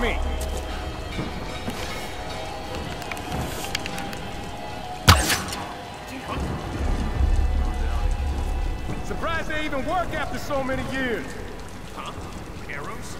me. Surprised they even work after so many years. Huh? Arrows?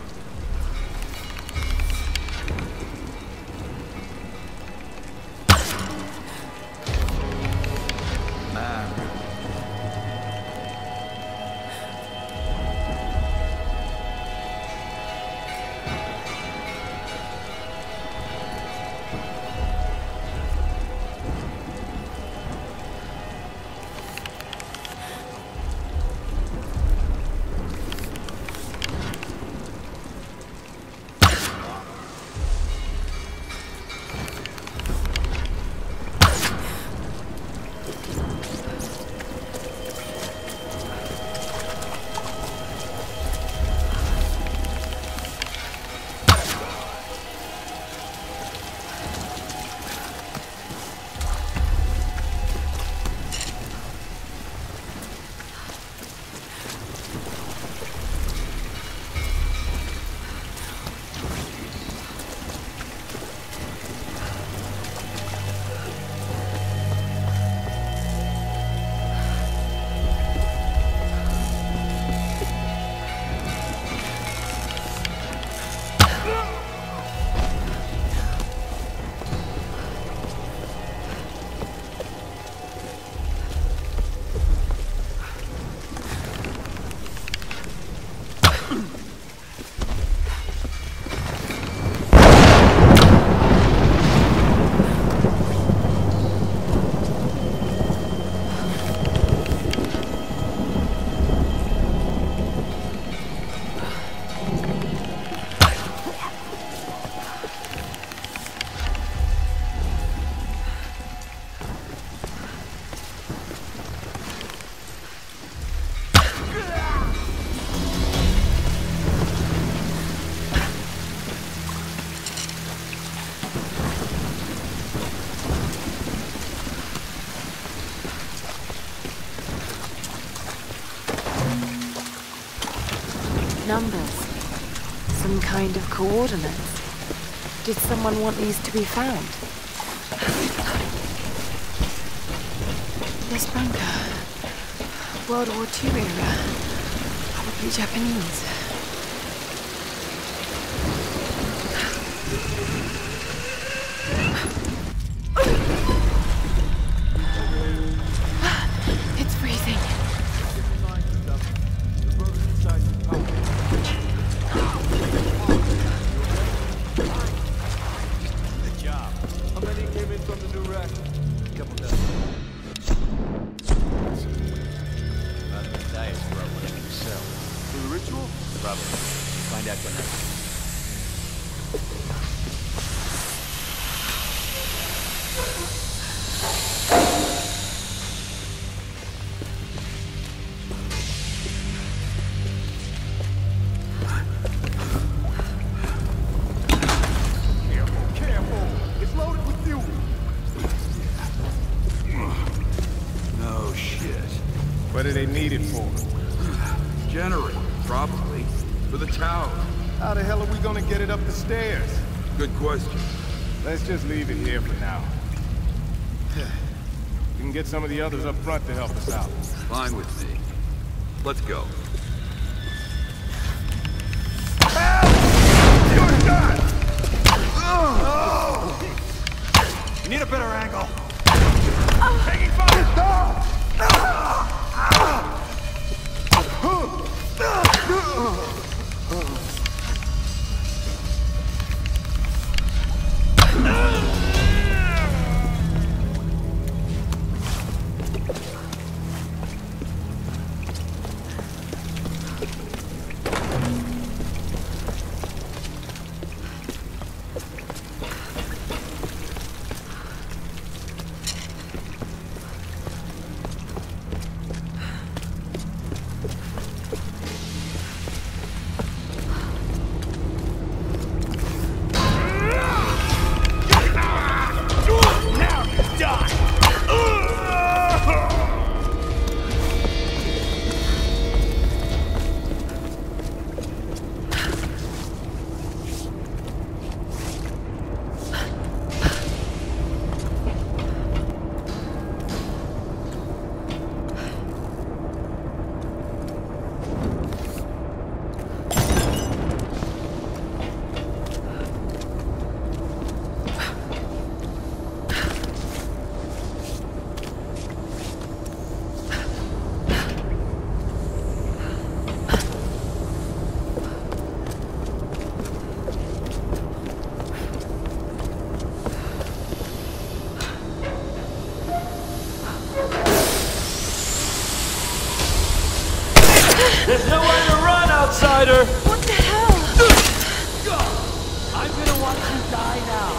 Numbers. Some kind of coordinates. Did someone want these to be found? This bunker. World War II era. Probably Japanese. It's freezing. What do they need it for? Generator, probably. For the tower. How the hell are we gonna get it up the stairs? Good question. Let's just leave it here for now. We can get some of the others up front to help us out. Fine with me. Let's go. Help! You're done! Oh! You need a better angle. Taking fire! Watch you die now.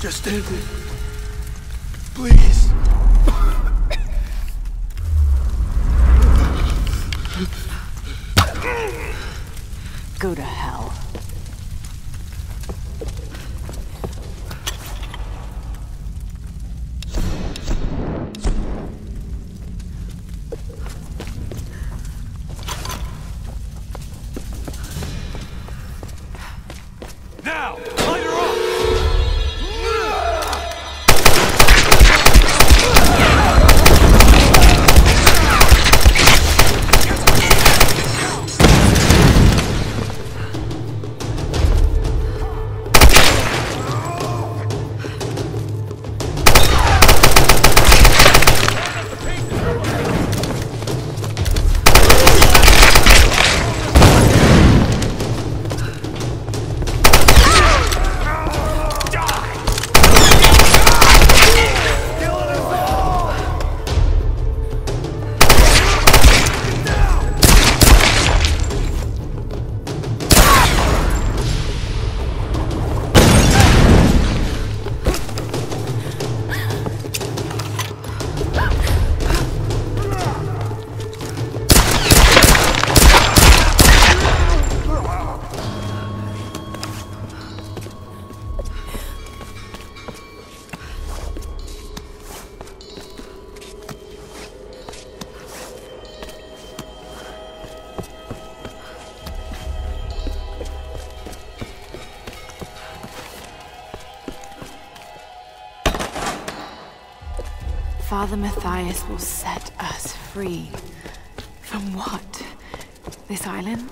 Just end it. Please. Go to hell. Now! Light her up! Father Matthias will set us free. From what? This island?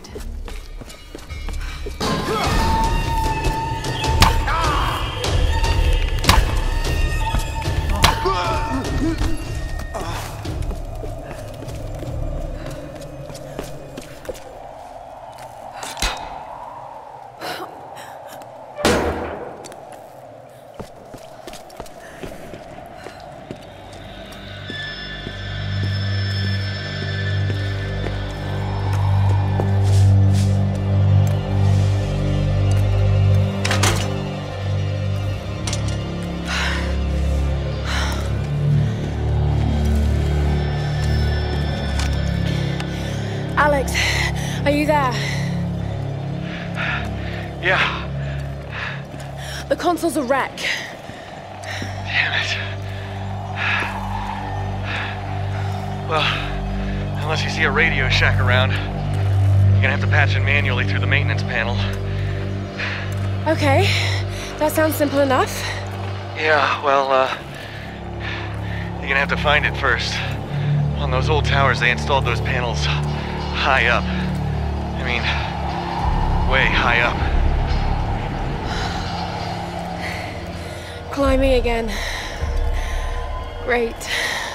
Alex, are you there? Yeah. The console's a wreck. Damn it. Well, unless you see a Radio Shack around, you're gonna have to patch it manually through the maintenance panel. Okay, that sounds simple enough. Yeah, well, you're gonna have to find it first. On those old towers, they installed those panels high up. I mean, way high up. Climbing again. Great.